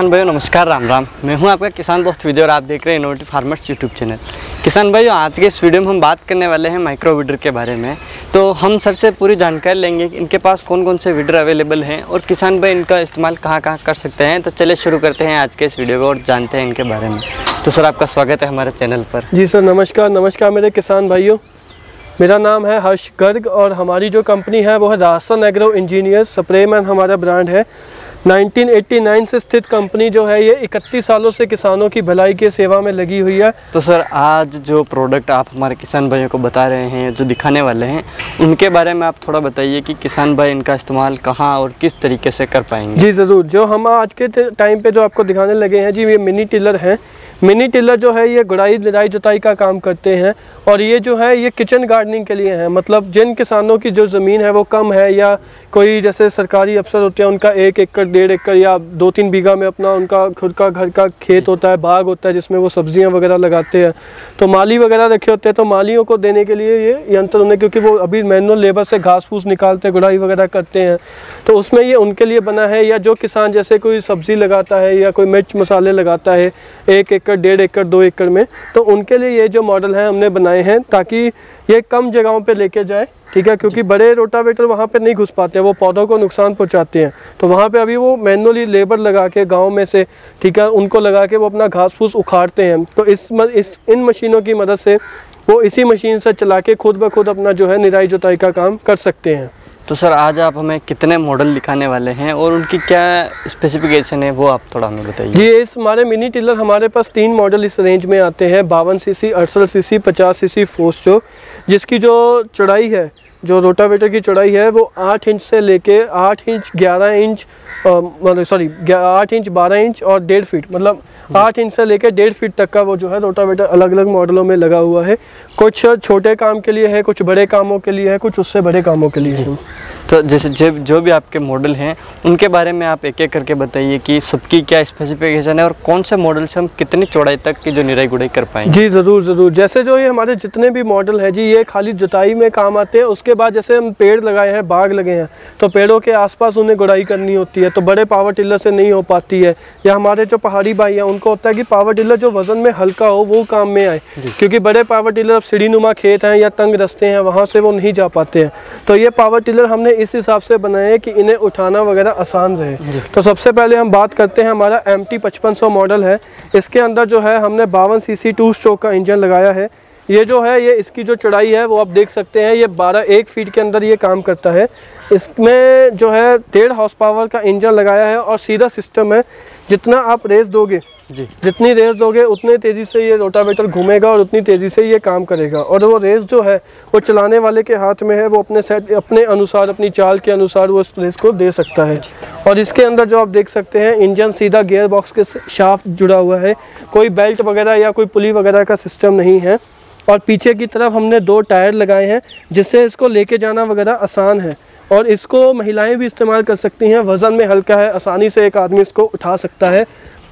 किसान भाइयों नमस्कार, राम राम। मैं हूं आपका किसान दोस्त विजय और आप देख रहे हैं इनोवेटिव फार्मर्स यूट्यूब चैनल। किसान भाइयों, आज के इस वीडियो में हम बात करने वाले हैं माइक्रो वीडर के बारे में। तो हम सर से पूरी जानकारी लेंगे कि इनके पास कौन कौन से वीडर अवेलेबल हैं और किसान भाई इनका इस्तेमाल कहाँ कहाँ कर सकते हैं। तो चलिए शुरू करते हैं आज के इस वीडियो को और जानते हैं इनके बारे में। तो सर, आपका स्वागत है हमारे चैनल पर। जी सर, नमस्कार। नमस्कार मेरे किसान भाइयों, मेरा नाम है हर्ष गर्ग और हमारी जो कंपनी है वो है Rasan agro engineer. Spray man हमारा ब्रांड है। 1989 से स्थित कंपनी जो है ये 31 सालों से किसानों की भलाई की सेवा में लगी हुई है। तो सर, आज जो प्रोडक्ट आप हमारे किसान भाइयों को बता रहे हैं, जो दिखाने वाले हैं, उनके बारे में आप थोड़ा बताइए कि किसान भाई इनका इस्तेमाल कहाँ और किस तरीके से कर पाएंगे। जी ज़रूर। जो हम आज के टाइम पे जो आपको दिखाने लगे हैं जी, ये मिनी टिलर हैं। मिनी टिलर जो है ये गुड़ाई, निराई, जुताई का काम करते हैं और ये जो है ये किचन गार्डनिंग के लिए है। मतलब जिन किसानों की जो ज़मीन है वो कम है या कोई जैसे सरकारी अफसर होते हैं उनका 1 एकड़ 1.5 एकड़ या 2-3 बीघा में अपना उनका खुद का घर का खेत होता है, बाग होता है जिसमें वो सब्जियां वगैरह लगाते हैं। तो माली वगैरह रखे होते हैं, तो मालियों को देने के लिए ये यंत्र उन्हें, क्योंकि वो अभी मैनुअल लेबर से घास फूस निकालते हैं, गुड़ाई वगैरह करते हैं, तो उसमें ये उनके लिए बना है। या जो किसान जैसे कोई सब्जी लगाता है या कोई मिर्च मसाले लगाता है 1 एकड़ 1.5 एकड़ 2 एकड़ में, तो उनके लिए ये जो मॉडल है हमने बनाए हैं ताकि ये कम जगहों पर लेके जाए। ठीक है, क्योंकि बड़े रोटावेटर वहाँ पे नहीं घुस पाते हैं, वो पौधों को नुकसान पहुँचाते हैं। तो वहाँ पे अभी वो मैनुअली लेबर लगा के गाँव में से, ठीक है, उनको लगा के वो अपना घास फूस उखाड़ते हैं। तो इन मशीनों की मदद से वो इसी मशीन से चला के खुद ब खुद अपना जो है निराई जुताई का काम कर सकते हैं। तो सर, आज आप हमें कितने मॉडल दिखाने वाले हैं और उनकी क्या स्पेसिफिकेशन है, वो आप थोड़ा हमें बताइए। जी, इस हमारे मिनी टिलर हमारे पास 3 मॉडल इस रेंज में आते हैं, 52 सीसी, 68 सीसी, 50 सीसी फोर्सचो, जिसकी जो चौड़ाई है, जो रोटावेटर की चौड़ाई है वो 8 इंच से लेके 8 इंच, 11 इंच, मतलब सॉरी 8 इंच, 12 इंच और 1.5 फीट, मतलब 8 इंच से लेके 1.5 फीट तक का वो जो है रोटावेटर अलग अलग मॉडलों में लगा हुआ है। कुछ छोटे काम के लिए है, कुछ बड़े कामों के लिए है, कुछ उससे बड़े कामों के लिए है। तो जैसे जो भी आपके मॉडल हैं उनके बारे में आप एक एक करके बताइए कि सबकी क्या स्पेसिफिकेशन है और कौन से मॉडल से हम कितनी चौड़ाई तक की जो निराई गुड़ाई कर पाएंगे। जी ज़रूर ज़रूर। जैसे जो ये हमारे जितने भी मॉडल हैं जी, ये खाली जुताई में काम आते हैं। उसके बाद जैसे हम पेड़ लगाए हैं, बाग लगे हैं, तो पेड़ों के आसपास उन्हें गुड़ाई करनी होती है, तो बड़े पावर टिलर से नहीं हो पाती है। या हमारे जो पहाड़ी भाई हैं उनको होता है कि पावर टिलर जो वजन में हल्का हो वो काम में आए, क्योंकि बड़े पावर टिलर अब सीढ़ी नुमा खेत हैं या तंग रस्ते हैं, वहाँ से वो नहीं जा पाते हैं। तो ये पावर टिलर हमने इस हिसाब से बनाए कि इन्हें उठाना वगैरह आसान रहे। तो सबसे पहले हम बात करते हैं, हमारा MT 5500 मॉडल है। इसके अंदर जो है हमने 52 सीसी 2 स्ट्रोक का इंजन लगाया है। ये जो है ये इसकी जो चौड़ाई है वो आप देख सकते हैं, ये 1 फीट के अंदर ये काम करता है। इसमें जो है 1.5 HP का इंजन लगाया है और सीधा सिस्टम है। जितना आप रेस दोगे जी, जितनी रेस दोगे उतने तेज़ी से ये रोटावेटर घूमेगा और उतनी तेज़ी से ये काम करेगा। और वो रेस जो है वो चलाने वाले के हाथ में है, वो अपने अनुसार, अपनी चाल के अनुसार वो इस रेस को दे सकता है। और इसके अंदर जो आप देख सकते हैं, इंजन सीधा गियर बॉक्स के शाफ्ट जुड़ा हुआ है, कोई बेल्ट वगैरह या कोई पुली वगैरह का सिस्टम नहीं है। और पीछे की तरफ हमने 2 टायर लगाए हैं जिससे इसको लेके जाना वगैरह आसान है और इसको महिलाएं भी इस्तेमाल कर सकती हैं। वज़न में हल्का है, आसानी से एक आदमी इसको उठा सकता है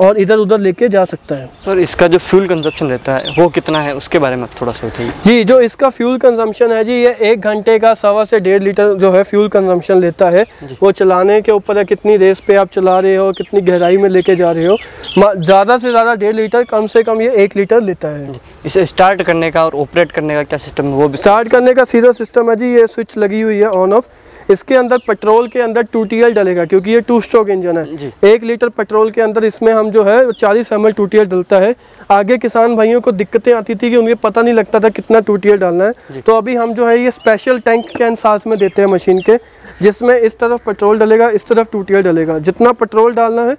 और इधर उधर लेके जा सकता है। सर, इसका जो फ्यूल कंजम्पशन रहता है वो कितना है, उसके बारे में थोड़ा सा बताइए। जी, जो इसका फ्यूल कंजम्पशन है जी, ये 1 घंटे का 1.25 से 1.5 लीटर जो है फ्यूल कंजम्पशन लेता है। वो चलाने के ऊपर है, कितनी रेस पे आप चला रहे हो, कितनी गहराई में लेके जा रहे हो। ज़्यादा से ज़्यादा 1.5 लीटर, कम से कम ये 1 लीटर लेता है। इसे स्टार्ट करने का और ऑपरेट करने का क्या सिस्टम है, वो स्टार्ट करने का सीधा सिस्टम है जी, ये स्विच लगी हुई है ऑन ऑफ। इसके अंदर पेट्रोल के अंदर 2TL डलेगा, क्योंकि ये 2 स्ट्रोक इंजन है। 1 लीटर पेट्रोल के अंदर इसमें हम जो है 40 ml 2TL डलता है। आगे किसान भाइयों को दिक्कतें आती थी कि उन्हें पता नहीं लगता था कितना 2TL डालना है, तो अभी हम जो है ये स्पेशल टैंक कैन साथ में देते हैं मशीन के, जिसमें इस तरफ पेट्रोल डलेगा, इस तरफ 2TL डलेगा। जितना पेट्रोल डालना है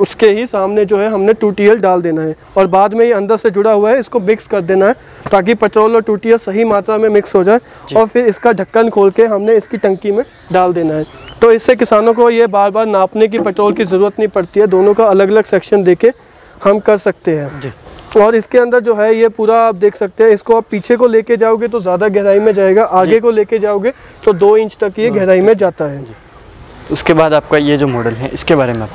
उसके ही सामने जो है हमने 2TL डाल देना है और बाद में ये अंदर से जुड़ा हुआ है, इसको मिक्स कर देना है ताकि पेट्रोल और 2TL सही मात्रा में मिक्स हो जाए। और फिर इसका ढक्कन खोल के हमने इसकी टंकी में डाल देना है। तो इससे किसानों को ये बार बार नापने की, पेट्रोल की ज़रूरत नहीं पड़ती है। दोनों का अलग अलग सेक्शन दे के हम कर सकते हैं। और इसके अंदर जो है ये पूरा आप देख सकते हैं, इसको आप पीछे को लेके जाओगे तो ज़्यादा गहराई में जाएगा, आगे को लेके जाओगे तो 2 इंच तक ये गहराई में जाता है। उसके बाद आपका ये जो मॉडल है इसके बारे में,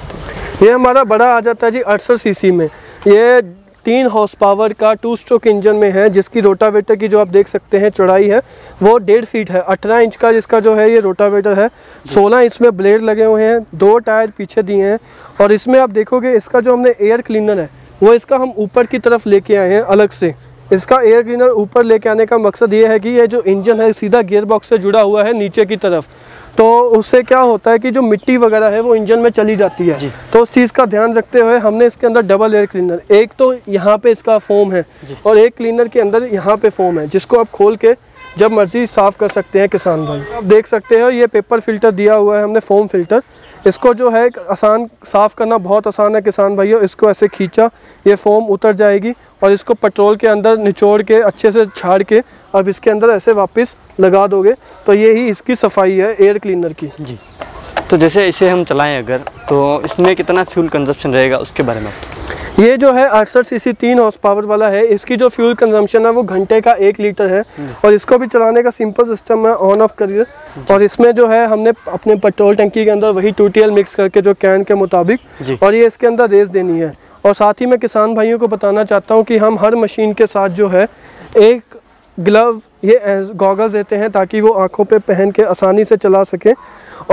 ये हमारा बड़ा आ जाता है जी 68 सीसी में। ये 3 हॉर्स पावर का 2 स्ट्रोक इंजन में है, जिसकी रोटावेटर की जो आप देख सकते हैं चौड़ाई है वो 1.5 फीट है। 18 इंच का जिसका जो है ये रोटावेटर है। 16 इसमें ब्लेड लगे हुए हैं, 2 टायर पीछे दिए हैं। और इसमें आप देखोगे इसका जो हमने एयर क्लीनर है वो इसका हम ऊपर की तरफ लेके आए हैं अलग से। इसका एयर क्लीनर ऊपर लेके आने का मकसद ये है कि ये जो इंजन है सीधा गियरबॉक्स से जुड़ा हुआ है नीचे की तरफ, तो उससे क्या होता है कि जो मिट्टी वगैरह है वो इंजन में चली जाती है। तो उस चीज़ का ध्यान रखते हुए हमने इसके अंदर डबल एयर क्लीनर, एक तो यहाँ पे इसका फोम है और एक क्लीनर के अंदर यहाँ पे फोम है, जिसको आप खोल के जब मर्जी साफ़ कर सकते हैं किसान भाई। आप देख सकते हो ये पेपर फिल्टर दिया हुआ है हमने, फोम फिल्टर। इसको जो है आसान, साफ़ करना बहुत आसान है किसान भाइयों। इसको ऐसे खींचा, ये फोम उतर जाएगी और इसको पेट्रोल के अंदर निचोड़ के अच्छे से झाड़ के अब इसके अंदर ऐसे वापस लगा दोगे, तो यही इसकी सफाई है एयर क्लीनर की। जी, तो जैसे इसे हम चलाएँ अगर, तो इसमें कितना फ्यूल कंजप्शन रहेगा उसके बारे में? ये जो है 68cc 3 हॉर्स पावर वाला है, इसकी जो फ्यूल कंजम्पशन है वो घंटे का 1 लीटर है। और इसको भी चलाने का सिंपल सिस्टम है, ऑन ऑफ करिए। और इसमें जो है हमने अपने पेट्रोल टंकी के अंदर वही 2TL मिक्स करके जो कैन के मुताबिक, और ये इसके अंदर रेस देनी है। और साथ ही मैं किसान भाइयों को बताना चाहता हूँ कि हम हर मशीन के साथ जो है एक ग्लव, ये गॉगल्स देते हैं ताकि वो आँखों पर पहन के आसानी से चला सकें,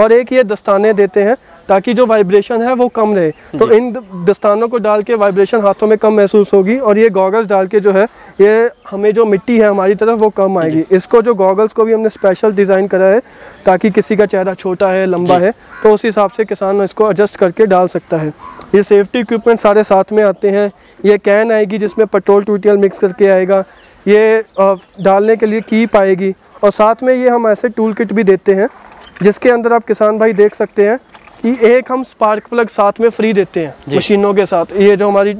और एक ये दस्ताने देते हैं ताकि जो वाइब्रेशन है वो कम रहे। तो इन दस्तानों को डाल के वाइब्रेशन हाथों में कम महसूस होगी, और ये गॉगल्स डाल के जो है ये हमें जो मिट्टी है हमारी तरफ वो कम आएगी। इसको जो गॉगल्स को भी हमने स्पेशल डिज़ाइन करा है ताकि किसी का चेहरा छोटा है, लंबा है, तो उस हिसाब से किसान इसको एडजस्ट करके डाल सकता है। ये सेफ्टी इक्विपमेंट सारे साथ में आते हैं। ये कैन आएगी जिसमें पेट्रोल 2TL मिक्स करके आएगा, ये डालने के लिए कीप आएगी, और साथ में ये हम ऐसे टूल किट भी देते हैं जिसके अंदर आप किसान भाई देख सकते हैं कि एक हम स्पार्क प्लग साथ में फ्री देते हैं मशीनों के साथ। ये जो हमारी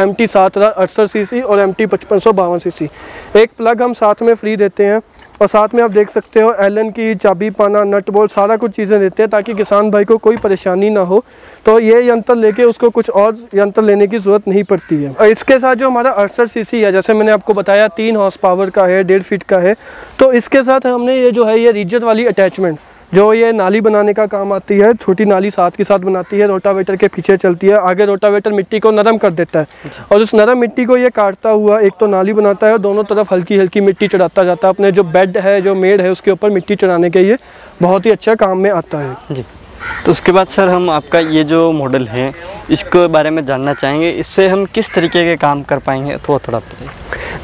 MT 7068cc और MT 5552cc, एक प्लग हम साथ में फ्री देते हैं। और साथ में आप देख सकते हो एलन की चाबी, पाना, नट बोल्ट, सारा कुछ चीज़ें देते हैं ताकि किसान भाई को कोई परेशानी ना हो। तो ये यंत्र लेके उसको कुछ और यंत्र लेने की ज़रूरत नहीं पड़ती है। और इसके साथ जो हमारा 68cc है, जैसे मैंने आपको बताया 3 हॉर्स पावर का है, 1.5 फीट का है, तो इसके साथ हमने ये जो है ये रीजर वाली अटैचमेंट जो ये नाली बनाने का काम आती है, छोटी नाली साथ के साथ बनाती है, रोटावेटर के पीछे चलती है। आगे रोटावेटर मिट्टी को नरम कर देता है और उस नरम मिट्टी को ये काटता हुआ एक तो नाली बनाता है और दोनों तरफ हल्की हल्की मिट्टी चढ़ाता जाता है। अपने जो बेड है, जो मेड है, उसके ऊपर मिट्टी चढ़ाने के ये बहुत ही अच्छा काम में आता है। जी, तो उसके बाद सर हम आपका ये जो मॉडल है इसके बारे में जानना चाहेंगे, इससे हम किस तरीके के काम कर पाएंगे, तो थोड़ा बताइए।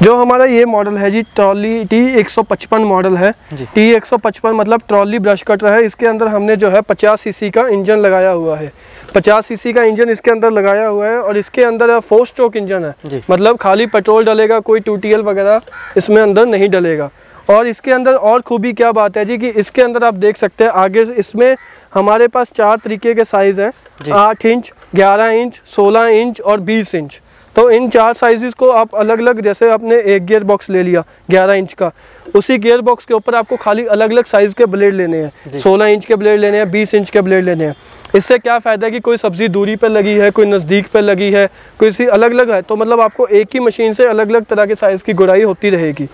जो हमारा ये मॉडल है जी, ट्रॉली T155 मॉडल है। T155 मतलब ट्रॉली ब्रश कटर है। इसके अंदर हमने जो है 50cc का इंजन लगाया हुआ है, 50cc का इंजन इसके अंदर लगाया हुआ है। और इसके अंदर 4 स्ट्रोक इंजन है, मतलब खाली पेट्रोल डलेगा, कोई 2TL वगैरह इसमें अंदर नहीं डलेगा। और इसके अंदर और खूबी क्या बात है जी कि इसके अंदर आप देख सकते हैं आगे इसमें हमारे पास 4 तरीके के साइज़ हैं, 8 इंच, 11 इंच, 16 इंच और 20 इंच। तो इन 4 साइजेस को आप अलग अलग, जैसे आपने एक गियर बॉक्स ले लिया 11 इंच का, उसी गियर बॉक्स के ऊपर आपको खाली अलग अलग साइज़ के ब्लेड लेने हैं, 16 इंच के ब्लेड लेने हैं, 20 इंच के ब्लेड लेने हैं। इससे क्या फ़ायदा है कि कोई सब्ज़ी दूरी पर लगी है, कोई नज़दीक पर लगी है, कोई सी अलग अलग है, तो मतलब आपको एक ही मशीन से अलग अलग तरह के साइज़ की गुड़ाई होती रहेगी।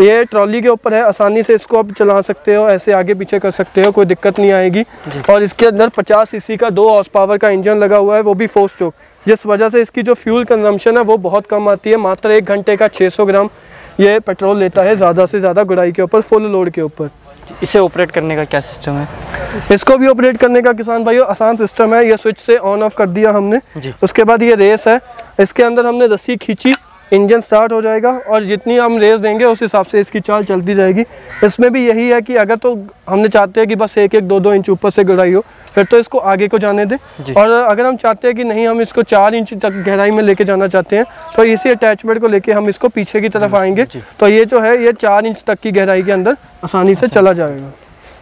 ये ट्रॉली के ऊपर है, आसानी से इसको आप चला सकते हो, ऐसे आगे पीछे कर सकते हो, कोई दिक्कत नहीं आएगी। और इसके अंदर 50cc का 2 हॉर्स पावर का इंजन लगा हुआ है, वो भी 4 स्ट्रोक, जिस वजह से इसकी जो फ्यूल कंजम्पशन है वो बहुत कम आती है। मात्र 1 घंटे का 600 ग्राम ये पेट्रोल लेता है, ज़्यादा से ज़्यादा गुड़ाई के ऊपर, फुल लोड के ऊपर। इसे ऑपरेट करने का क्या सिस्टम है? इसको भी ऑपरेट करने का किसान भाइयों आसान सिस्टम है। ये स्विच से ऑन ऑफ कर दिया हमने, उसके बाद ये रेस है, इसके अंदर हमने रस्सी खींची, इंजन स्टार्ट हो जाएगा और जितनी हम रेस देंगे उस हिसाब से इसकी चाल चलती रहेगी। इसमें भी यही है कि अगर तो हमने चाहते हैं कि बस 1-1, 2-2 इंच ऊपर से गहराई हो, फिर तो इसको आगे को जाने दें। और अगर हम चाहते हैं कि नहीं, हम इसको 4 इंच तक गहराई में लेके जाना चाहते हैं, तो इसी अटैचमेंट को लेके हम इसको पीछे की तरफ आएंगे, तो ये जो है ये 4 इंच तक की गहराई के अंदर आसानी से चला जाएगा।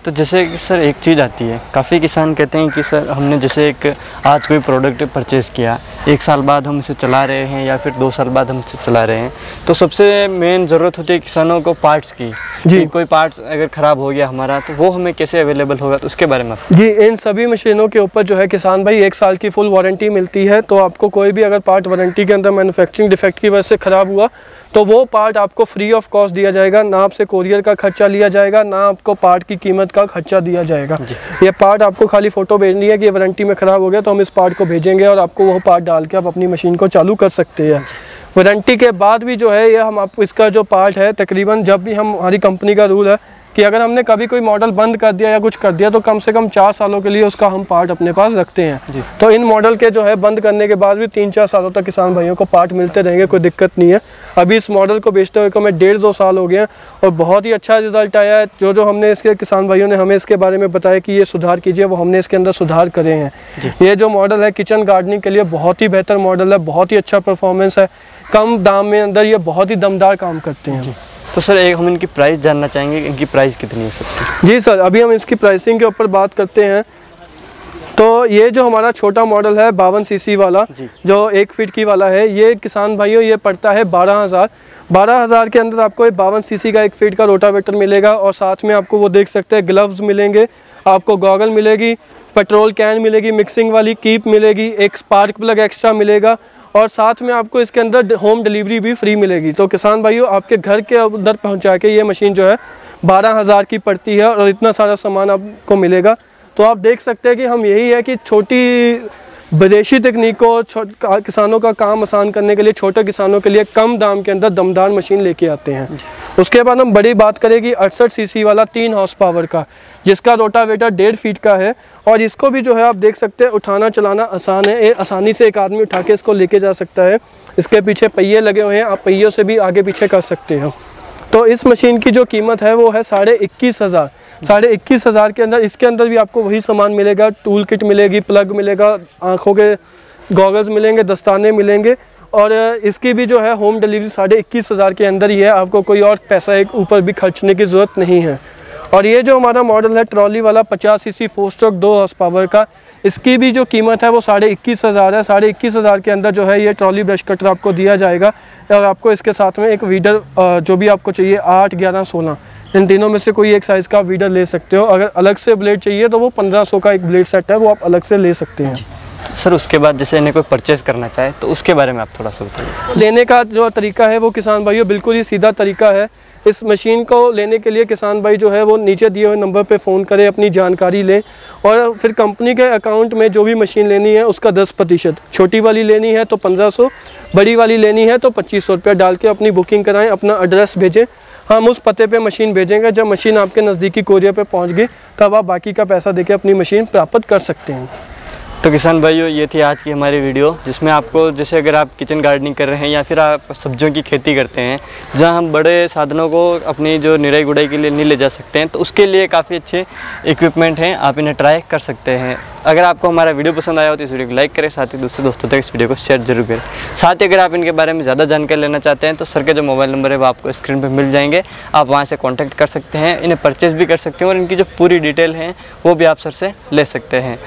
तो जैसे सर एक चीज़ आती है, काफ़ी किसान कहते हैं कि सर हमने जैसे एक आज कोई प्रोडक्ट परचेज़ किया, 1 साल बाद हम इसे चला रहे हैं या फिर 2 साल बाद हम इसे चला रहे हैं, तो सबसे मेन ज़रूरत होती है किसानों को पार्ट्स की। जी, कोई पार्ट्स अगर ख़राब हो गया हमारा, तो वो हमें कैसे अवेलेबल होगा, तो उसके बारे में? जी, इन सभी मशीनों के ऊपर जो है किसान भाई 1 साल की फुल वारंटी मिलती है। तो आपको कोई भी अगर पार्ट वारंटी के अंदर मैन्युफैक्चरिंग डिफेक्ट की वजह से ख़राब हुआ, तो वो पार्ट आपको फ्री ऑफ कॉस्ट दिया जाएगा। ना आपसे कोरियर का खर्चा लिया जाएगा, ना आपको पार्ट की कीमत का खर्चा दिया जाएगा। ये पार्ट आपको खाली फ़ोटो भेजनी है कि ये वारंटी में ख़राब हो गया, तो हम इस पार्ट को भेजेंगे और आपको वो पार्ट डाल के आप अपनी मशीन को चालू कर सकते हैं। वारंटी के बाद भी जो है ये हम आपको इसका जो पार्ट है तकरीबन जब भी हम हमारी कंपनी का रूल है कि अगर हमने कभी कोई मॉडल बंद कर दिया या कुछ कर दिया तो कम से कम 4 सालों के लिए उसका हम पार्ट अपने पास रखते हैं। तो इन मॉडल के जो है बंद करने के बाद भी 3-4 सालों तक किसान भाइयों को पार्ट मिलते रहेंगे, कोई दिक्कत नहीं है। अभी इस मॉडल को बेचते हुए हमें 1.5-2 साल हो गए हैं और बहुत ही अच्छा रिजल्ट आया है। जो जो हमने इसके किसान भाइयों ने हमें इसके बारे में बताया कि ये सुधार कीजिए, वो हमने इसके अंदर सुधार करे हैं। ये जो मॉडल है किचन गार्डनिंग के लिए बहुत ही बेहतर मॉडल है, बहुत ही अच्छा परफॉर्मेंस है, कम दाम में अंदर ये बहुत ही दमदार काम करते हैं। तो सर एक हम इनकी प्राइस जानना चाहेंगे, इनकी प्राइस कितनी है सर? जी सर, अभी हम इसकी प्राइसिंग के ऊपर बात करते हैं तो ये जो हमारा छोटा मॉडल है 52cc वाला जो 1 फीट की वाला है, ये किसान भाइयों ये पड़ता है 12,000 के अंदर। आपको 52cc का 1 फीट का रोटावेटर मिलेगा और साथ में आपको वो देख सकते हैं ग्लव्स मिलेंगे, आपको गॉगल मिलेगी, पेट्रोल कैन मिलेगी, मिक्सिंग वाली कीप मिलेगी, एक स्पार्क प्लग एक्स्ट्रा मिलेगा और साथ में आपको इसके अंदर होम डिलीवरी भी फ्री मिलेगी। तो किसान भाइयों आपके घर के अंदर पहुंचा के ये मशीन जो है 12,000 की पड़ती है और इतना सारा सामान आपको मिलेगा। तो आप देख सकते हैं कि हम यही है कि छोटी विदेशी तकनीक को किसानों का काम आसान करने के लिए छोटे किसानों के लिए कम दाम के अंदर दमदार मशीन लेके आते हैं। उसके बाद हम बड़ी बात करेंगे 68cc वाला 3 हॉर्स पावर का, जिसका रोटावेटर 1.5 फीट का है और इसको भी जो है आप देख सकते हैं उठाना चलाना आसान है, आसानी से एक आदमी उठा के इसको लेके जा सकता है। इसके पीछे पहिए लगे हुए हैं, आप पहियों से भी आगे पीछे कर सकते हो। तो इस मशीन की जो कीमत है वो है 21,500 के अंदर। इसके अंदर भी आपको वही सामान मिलेगा, टूल किट मिलेगी, प्लग मिलेगा, आँखों के गॉगल्स मिलेंगे, दस्ताने मिलेंगे और इसकी भी जो है होम डिलीवरी 21,500 के अंदर ही है। आपको कोई और पैसा एक ऊपर भी खर्चने की ज़रूरत नहीं है। और ये जो हमारा मॉडल है ट्रॉली वाला 50cc 4 स्ट्रोक 2 हॉर्स पावर का, इसकी भी जो कीमत है वो 21,500 है। 21,500 के अंदर जो है ये ट्रॉली ब्रश कटर आपको दिया जाएगा और आपको इसके साथ में एक वीडर जो भी आपको चाहिए 8, 11, 16 इन तीनों में से कोई एक साइज़ का वीडर ले सकते हो। अगर अलग से ब्लेड चाहिए तो वो 1500 का एक ब्लेड सेट है, वो आप अलग से ले सकते हैं। तो सर उसके बाद जैसे इन्हें कोई परचेज़ करना चाहे तो उसके बारे में आप थोड़ा सा बताइए। लेने का जो तरीका है वो किसान भाइयों बिल्कुल ही सीधा तरीका है। इस मशीन को लेने के लिए किसान भाई जो है वो नीचे दिए हुए नंबर पे फ़ोन करें, अपनी जानकारी लें और फिर कंपनी के अकाउंट में जो भी मशीन लेनी है उसका 10%, छोटी वाली लेनी है तो 1500, बड़ी वाली लेनी है तो 2500 रुपये डाल के अपनी बुकिंग कराएं, अपना एड्रेस भेजें। हम उस पते पे मशीन भेजेंगे, जब मशीन आपके नज़दीकी कोरियर पे पहुँच गई तब आप बाकी का पैसा देके अपनी मशीन प्राप्त कर सकते हैं। तो किसान भाइयों ये थी आज की हमारी वीडियो, जिसमें आपको जैसे अगर आप किचन गार्डनिंग कर रहे हैं या फिर आप सब्जियों की खेती करते हैं जहां हम बड़े साधनों को अपनी जो निराई गुड़ाई के लिए नहीं ले जा सकते हैं, तो उसके लिए काफ़ी अच्छे इक्विपमेंट हैं, आप इन्हें ट्राई कर सकते हैं। अगर आपको हमारा वीडियो पसंद आया हो तो इस वीडियो को लाइक करें, साथ ही दूसरे दोस्तों तक इस वीडियो को शेयर जरूर करें। साथ ही अगर आप इनके बारे में ज़्यादा जानकारी लेना चाहते हैं तो सर के जो मोबाइल नंबर है वो आपको स्क्रीन पर मिल जाएंगे, आप वहाँ से कॉन्टैक्ट कर सकते हैं, इन्हें परचेज़ भी कर सकते हैं और इनकी जो पूरी डिटेल है वो भी आप सर से ले सकते हैं।